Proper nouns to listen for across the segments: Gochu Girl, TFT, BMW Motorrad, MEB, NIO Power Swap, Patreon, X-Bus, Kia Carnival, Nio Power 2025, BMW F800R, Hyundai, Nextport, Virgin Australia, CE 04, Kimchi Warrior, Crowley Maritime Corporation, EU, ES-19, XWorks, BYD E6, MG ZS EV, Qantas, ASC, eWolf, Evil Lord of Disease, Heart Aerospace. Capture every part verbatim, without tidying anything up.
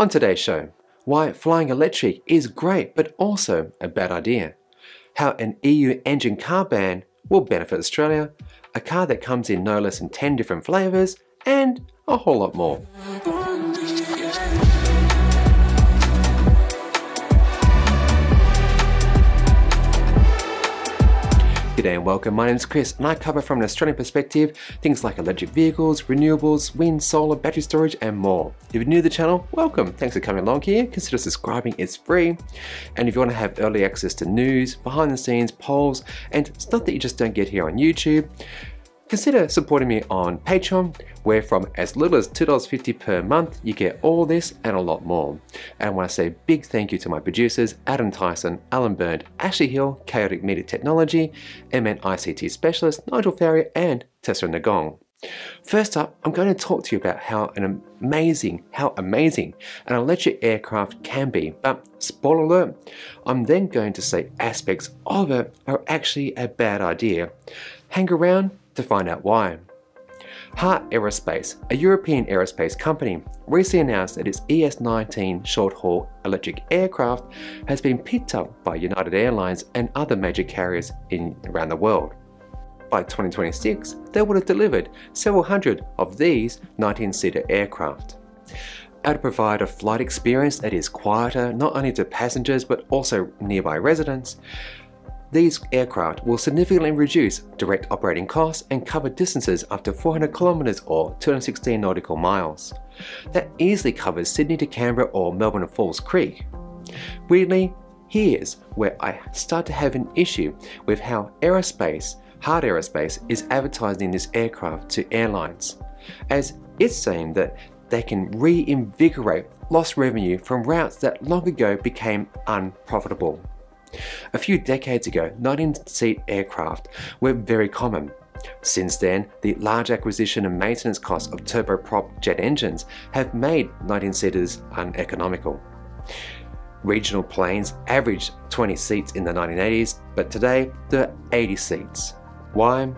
On today's show, why flying electric is great but also a bad idea, how an E U engine car ban will benefit Australia, a car that comes in no less than ten different flavours, and a whole lot more. G'day and welcome, my name is Chris and I cover from an Australian perspective things like electric vehicles, renewables, wind, solar, battery storage and more. If you're new to the channel, welcome, thanks for coming along here, consider subscribing, it's free. And if you want to have early access to news, behind the scenes, polls and stuff that you just don't get here on YouTube, consider supporting me on Patreon, where from as little as two dollars fifty per month you get all this and a lot more. And I want to say a big thank you to my producers Adam Tyson, Alan Byrne, Ashley Hill, Chaotic Media Technology, M N I C T Specialist, Nigel Farrier and Tessa Nagong. First up, I'm going to talk to you about how an amazing, how amazing an electric aircraft can be, but spoiler alert, I'm then going to say aspects of it are actually a bad idea. Hang around to find out why. Heart Aerospace, a European aerospace company, recently announced that its E S nineteen short-haul electric aircraft has been picked up by United Airlines and other major carriers in around the world. By twenty twenty-six, they would have delivered several hundred of these nineteen-seater aircraft. How to provide a flight experience that is quieter not only to passengers but also nearby residents, these aircraft will significantly reduce direct operating costs and cover distances up to four hundred kilometres or two hundred sixteen nautical miles. That easily covers Sydney to Canberra or Melbourne to Falls Creek. Weirdly, here's where I start to have an issue with how aerospace, Heart Aerospace, is advertising this aircraft to airlines, as it's saying that they can reinvigorate lost revenue from routes that long ago became unprofitable. A few decades ago, nineteen-seat aircraft were very common. Since then, the large acquisition and maintenance costs of turboprop jet engines have made nineteen-seaters uneconomical. Regional planes averaged twenty seats in the nineteen eighties, but today they're eighty seats. Why?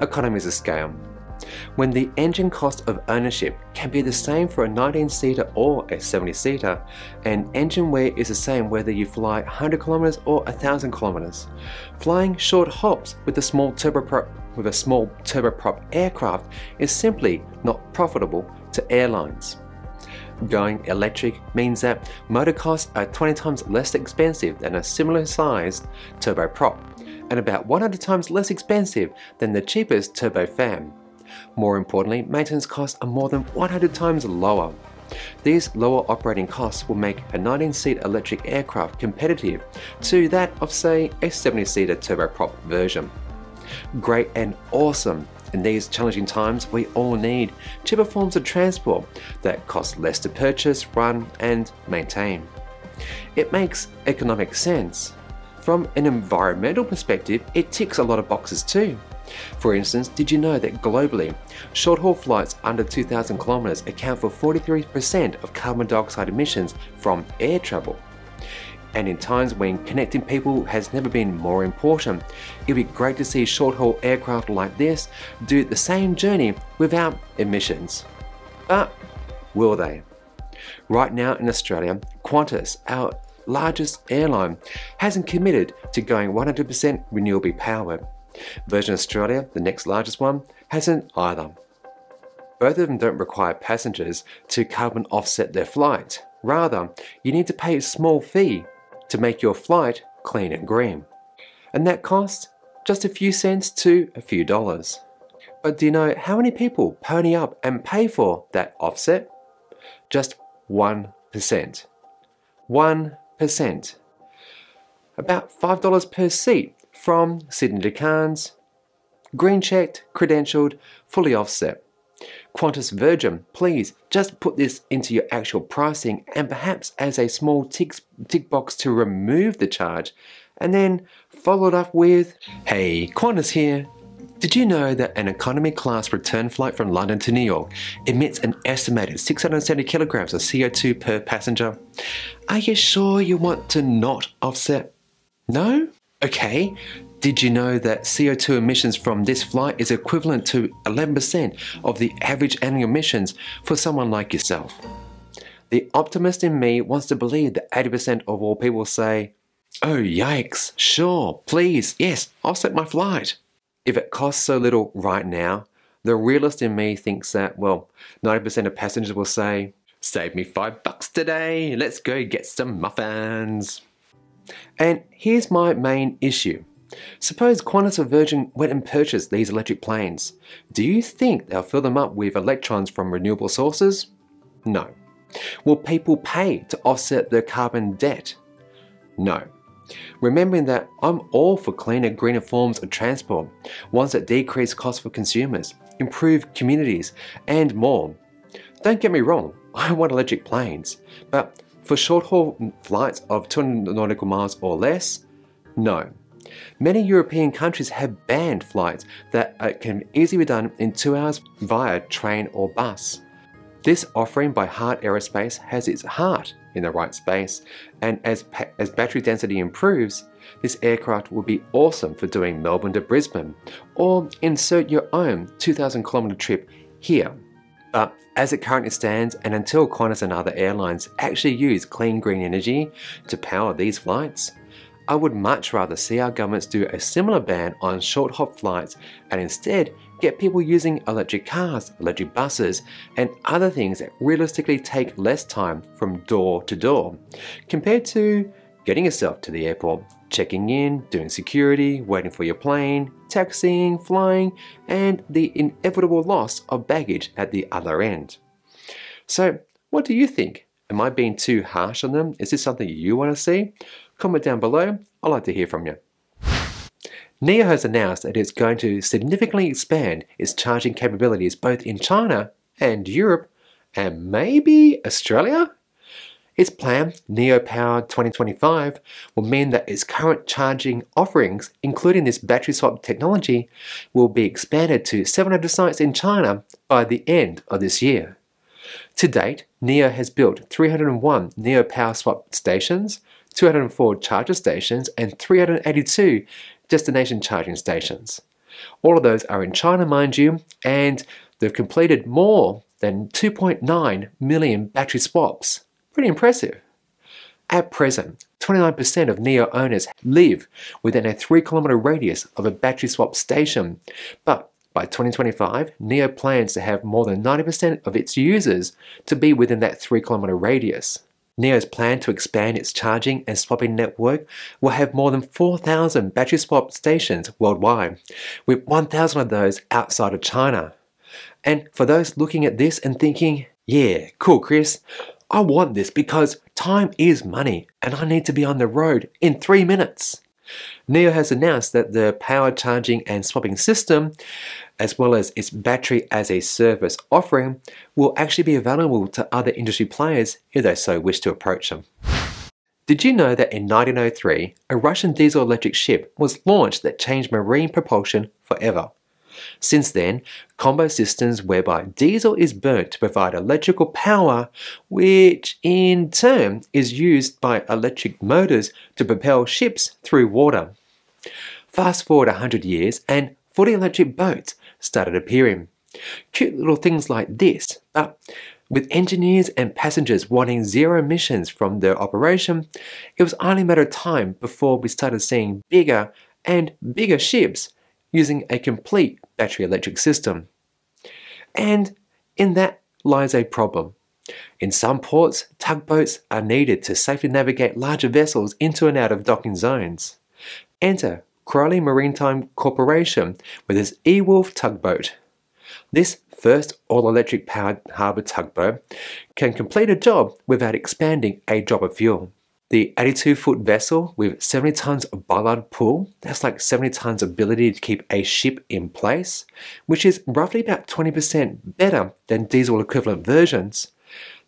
Economies of scale. When the engine cost of ownership can be the same for a nineteen-seater or a seventy-seater, and engine wear is the same whether you fly one hundred kilometers or one thousand kilometers. Flying short hops with a small turboprop, with a small turboprop aircraft is simply not profitable to airlines. Going electric means that motor costs are twenty times less expensive than a similar-sized turboprop, and about one hundred times less expensive than the cheapest turbofan. More importantly, maintenance costs are more than one hundred times lower. These lower operating costs will make a nineteen-seat electric aircraft competitive to that of, say, a seventy-seater turboprop version. Great and awesome! In these challenging times, we all need cheaper forms of transport that cost less to purchase, run and maintain. It makes economic sense. From an environmental perspective, it ticks a lot of boxes too. For instance, did you know that globally, short-haul flights under two thousand kilometers account for forty-three percent of carbon dioxide emissions from air travel? And in times when connecting people has never been more important, it would be great to see short-haul aircraft like this do the same journey without emissions. But will they? Right now in Australia, Qantas, our largest airline, hasn't committed to going one hundred percent renewably powered. Virgin Australia, the next largest one, hasn't either. Both of them don't require passengers to carbon offset their flight. Rather, you need to pay a small fee to make your flight clean and green. And that costs just a few cents to a few dollars. But do you know how many people pony up and pay for that offset? Just one percent. one percent. About five dollars per seat from Sydney to Cairns, green checked, credentialed, fully offset. Qantas Virgin, please just put this into your actual pricing and perhaps as a small tick, tick box to remove the charge, and then follow it up with, hey, Qantas here. Did you know that an economy class return flight from London to New York emits an estimated six hundred seventy kilograms of C O two per passenger? Are you sure you want to not offset? No? Okay, did you know that C O two emissions from this flight is equivalent to eleven percent of the average annual emissions for someone like yourself? The optimist in me wants to believe that eighty percent of all people say, "Oh yikes, sure, please, yes, I'll set my flight." If it costs so little right now, the realist in me thinks that, well, ninety percent of passengers will say, "Save me five bucks today, let's go get some muffins." And here's my main issue. Suppose Qantas or Virgin went and purchased these electric planes. Do you think they'll fill them up with electrons from renewable sources? No. Will people pay to offset their carbon debt? No. Remembering that I'm all for cleaner, greener forms of transport, ones that decrease costs for consumers, improve communities, and more. Don't get me wrong, I want electric planes, but for short-haul flights of two hundred nautical miles or less, no. Many European countries have banned flights that can easily be done in two hours via train or bus. This offering by Heart Aerospace has its heart in the right space, and as, as battery density improves, this aircraft will be awesome for doing Melbourne to Brisbane, or insert your own two thousand kilometre trip here. But as it currently stands, and until Qantas and other airlines actually use clean green energy to power these flights, I would much rather see our governments do a similar ban on short-haul flights and instead get people using electric cars, electric buses, and other things that realistically take less time from door to door, compared to getting yourself to the airport, checking in, doing security, waiting for your plane, taxiing, flying, and the inevitable loss of baggage at the other end. So, what do you think? Am I being too harsh on them? Is this something you want to see? Comment down below, I'd like to hear from you. N I O has announced that it's going to significantly expand its charging capabilities both in China and Europe, and maybe Australia? Its plan, N I O Power twenty twenty-five, will mean that its current charging offerings, including this battery swap technology, will be expanded to seven hundred sites in China by the end of this year. To date, N I O has built three hundred and one N I O Power Swap stations, two hundred and four charger stations, and three hundred and eighty-two destination charging stations. All of those are in China, mind you, and they've completed more than two point nine million battery swaps. Pretty impressive. At present, twenty-nine percent of N I O owners live within a three kilometre radius of a battery swap station, but by twenty twenty-five, N I O plans to have more than ninety percent of its users to be within that three kilometre radius. N I O's plan to expand its charging and swapping network will have more than four thousand battery swap stations worldwide, with one thousand of those outside of China. And for those looking at this and thinking, "Yeah, cool Chris, I want this because time is money and I need to be on the road in three minutes." N I O has announced that the power charging and swapping system, as well as its battery as a service offering, will actually be available to other industry players if they so wish to approach them. Did you know that in nineteen oh three, a Russian diesel electric ship was launched that changed marine propulsion forever? Since then, combo systems whereby diesel is burnt to provide electrical power, which in turn is used by electric motors to propel ships through water. Fast forward one hundred years and forty electric boats started appearing. Cute little things like this, but with engineers and passengers wanting zero emissions from their operation, it was only a matter of time before we started seeing bigger and bigger ships using a complete battery electric system. And in that lies a problem. In some ports, tugboats are needed to safely navigate larger vessels into and out of docking zones. Enter Crowley Maritime Corporation with its eWolf tugboat. This first all-electric powered harbour tugboat can complete a job without expanding a drop of fuel. The eighty-two foot vessel with seventy tonnes of bollard pull, that's like seventy tonnes ability to keep a ship in place, which is roughly about twenty percent better than diesel equivalent versions.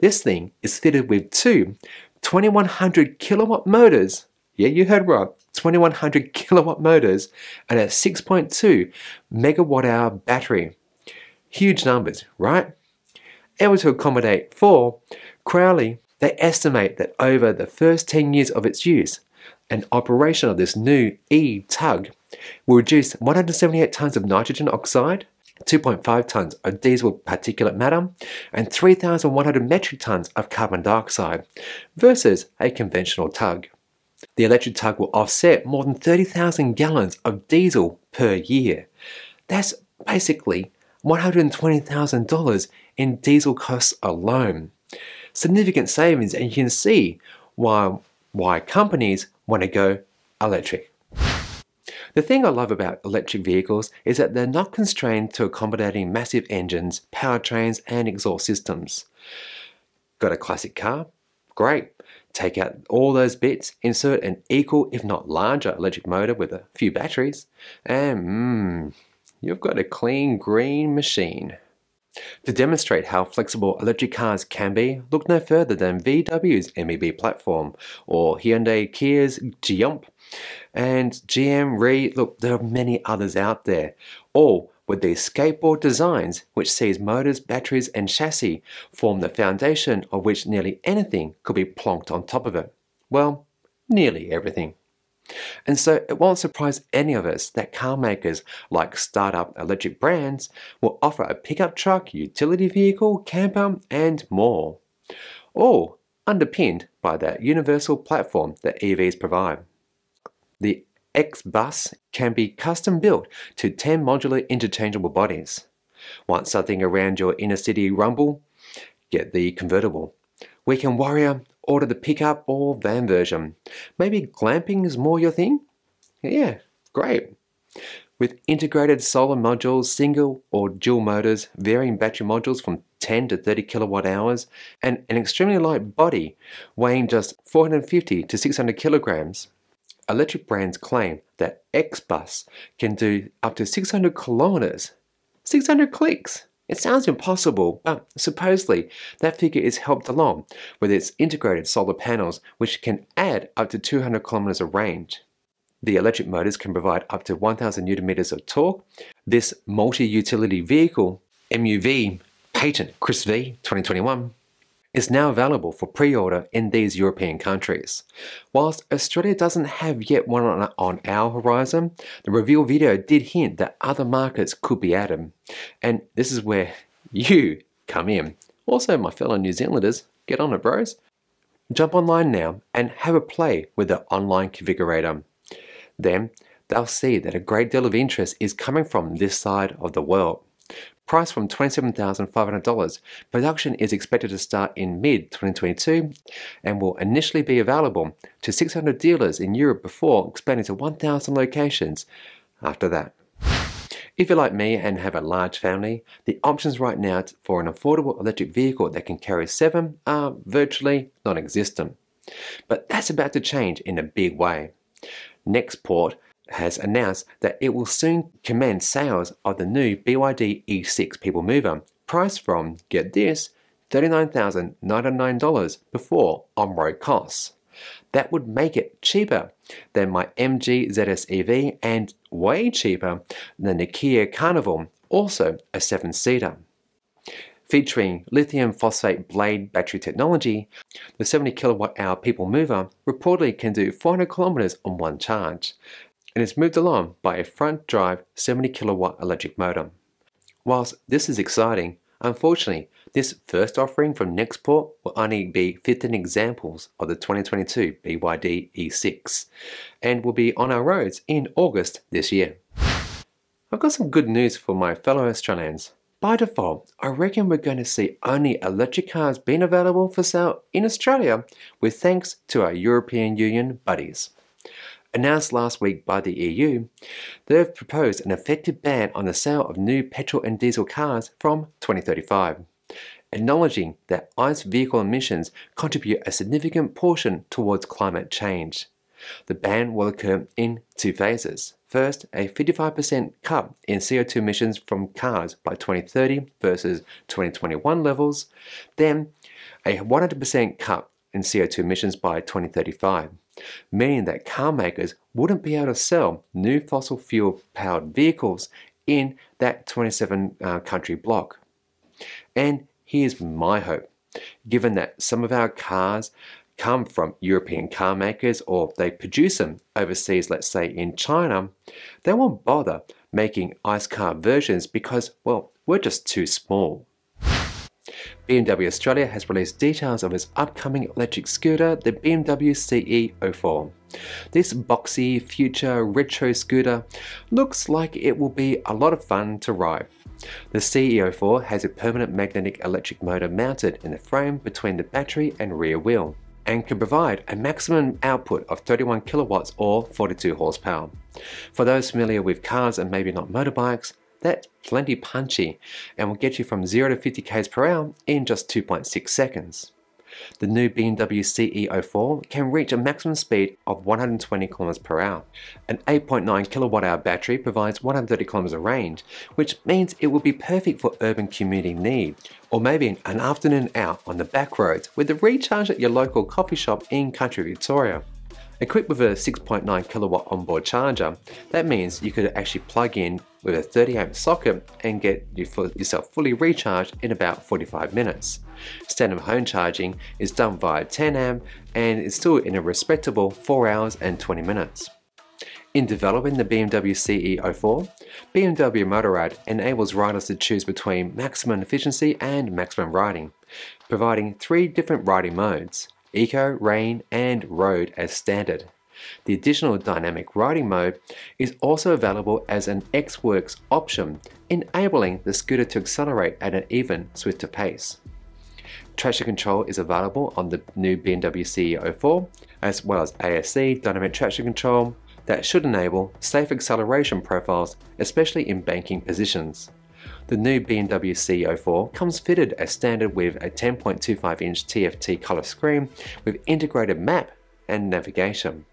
This thing is fitted with two twenty-one hundred kilowatt motors, yeah you heard right, twenty-one hundred kilowatt motors and a six point two megawatt hour battery. Huge numbers, right? Able to accommodate four, Crowley, they estimate that over the first ten years of its use, an operation of this new E-Tug will reduce one hundred seventy-eight tonnes of nitrogen oxide, two point five tonnes of diesel particulate matter, and three thousand one hundred metric tonnes of carbon dioxide, versus a conventional tug. The electric tug will offset more than thirty thousand gallons of diesel per year. That's basically one hundred twenty thousand dollars in diesel costs alone. Significant savings, and you can see why, why companies want to go electric. The thing I love about electric vehicles is that they're not constrained to accommodating massive engines, powertrains, and exhaust systems. Got a classic car? Great. Take out all those bits, insert an equal if not larger electric motor with a few batteries, and mmm, you've got a clean green machine. To demonstrate how flexible electric cars can be, look no further than V W's M E B platform, or Hyundai Kia's G M, and G M Re, look, there are many others out there, all with these skateboard designs which sees motors, batteries and chassis form the foundation of which nearly anything could be plonked on top of it. Well, nearly everything. And so it won't surprise any of us that car makers like startup electric brands will offer a pickup truck, utility vehicle, camper and more, all underpinned by that universal platform that E Vs provide. The X-Bus can be custom built to ten modular interchangeable bodies. Want something around your inner city rumble? Get the convertible. Weekend warrior? Order the pickup or van version. Maybe glamping is more your thing? Yeah, great. With integrated solar modules, single or dual motors, varying battery modules from ten to thirty kilowatt hours, and an extremely light body weighing just four hundred fifty to six hundred kilograms, electric brands claim that X-Bus can do up to six hundred kilometers, six hundred clicks. It sounds impossible, but supposedly that figure is helped along with its integrated solar panels, which can add up to two hundred kilometers of range. The electric motors can provide up to one thousand newton meters of torque. This multi-utility vehicle, M U V, patent Chris V twenty twenty-one, is now available for pre-order in these European countries. Whilst Australia doesn't have yet one on our horizon, the reveal video did hint that other markets could be added. And this is where you come in. Also, my fellow New Zealanders, get on it bros. Jump online now and have a play with the online configurator. Then they'll see that a great deal of interest is coming from this side of the world. Price from twenty-seven thousand five hundred dollars, production is expected to start in mid twenty twenty-two and will initially be available to six hundred dealers in Europe before expanding to one thousand locations after that. If you're like me and have a large family, the options right now for an affordable electric vehicle that can carry seven are virtually non-existent. But that's about to change in a big way. Nextport has announced that it will soon commence sales of the new B Y D E six People Mover, priced from, get this, thirty-nine thousand nine hundred nine dollars before on-road costs. That would make it cheaper than my M G Z S E V and way cheaper than the Kia Carnival, also a seven-seater. Featuring lithium phosphate blade battery technology, the seventy kilowatt hour People Mover reportedly can do four hundred kilometers on one charge, and it's moved along by a front drive seventy kilowatt electric motor. Whilst this is exciting, unfortunately, this first offering from Nextport will only be fifteen examples of the twenty twenty-two B Y D E six, and will be on our roads in August this year. I've got some good news for my fellow Australians. By default, I reckon we're going to see only electric cars being available for sale in Australia, with thanks to our European Union buddies. Announced last week by the E U, they've proposed an effective ban on the sale of new petrol and diesel cars from twenty thirty-five, acknowledging that ICE vehicle emissions contribute a significant portion towards climate change. The ban will occur in two phases. First, a fifty-five percent cut in C O two emissions from cars by twenty thirty versus twenty twenty-one levels, then a one hundred percent cut in C O two emissions by twenty thirty-five. Meaning that car makers wouldn't be able to sell new fossil fuel powered vehicles in that twenty-seven uh, country block. And here's my hope, given that some of our cars come from European car makers, or they produce them overseas, let's say in China, they won't bother making ICE car versions because, well, we're just too small. B M W Australia has released details of its upcoming electric scooter, the B M W C E zero four. This boxy, future, retro scooter looks like it will be a lot of fun to ride. The C E zero four has a permanent magnetic electric motor mounted in the frame between the battery and rear wheel, and can provide a maximum output of thirty-one kilowatts or forty-two horsepower. For those familiar with cars and maybe not motorbikes, that's plenty punchy and will get you from zero to fifty kilometers per hour in just two point six seconds. The new B M W C E zero four can reach a maximum speed of one hundred twenty kilometers per hour. An eight point nine kilowatt hour battery provides one hundred thirty kilometers of range, which means it will be perfect for urban commuting need, or maybe an afternoon out on the back roads with the recharge at your local coffee shop in country Victoria. Equipped with a six point nine kilowatt onboard charger, that means you could actually plug in with a thirty amp socket and get yourself fully recharged in about forty-five minutes. Standard home charging is done via ten amp and is still in a respectable four hours and twenty minutes. In developing the B M W C E zero four, B M W Motorrad enables riders to choose between maximum efficiency and maximum riding, providing three different riding modes: Eco, Rain and Road as standard. The additional dynamic riding mode is also available as an XWorks option, enabling the scooter to accelerate at an even swifter pace. Traction control is available on the new B M W C E zero four, as well as A S C dynamic traction control that should enable safe acceleration profiles, especially in banking positions. The new B M W C E zero four comes fitted as standard with a ten point two five inch T F T colour screen with integrated map and navigation.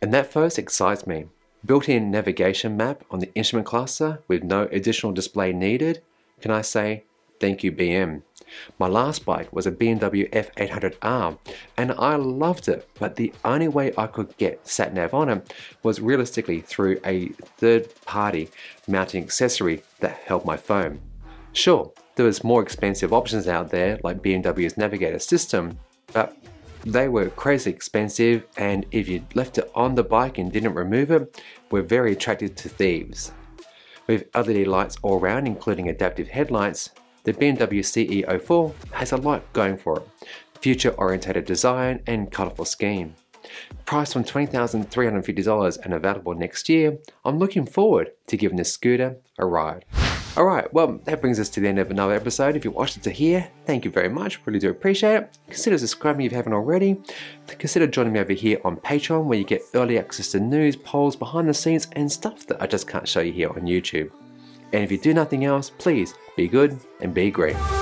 And that first excites me. Built-in navigation map on the instrument cluster with no additional display needed. Can I say thank you, B M? My last bike was a B M W F eight hundred R and I loved it, but the only way I could get sat-nav on it was realistically through a third-party mounting accessory that held my phone. Sure, there was more expensive options out there like B M W's Navigator system, but they were crazy expensive, and if you left it on the bike and didn't remove it, were very attractive to thieves. With L E D lights all around, including adaptive headlights, the B M W C E zero four has a lot going for it: future-orientated design and colourful scheme. Priced from twenty thousand three hundred fifty dollars and available next year, I'm looking forward to giving this scooter a ride. Alright, well, that brings us to the end of another episode. If you watched it to here, thank you very much, really do appreciate it. Consider subscribing if you haven't already. Consider joining me over here on Patreon, where you get early access to news, polls, behind the scenes and stuff that I just can't show you here on YouTube. And if you do nothing else, please be good and be great.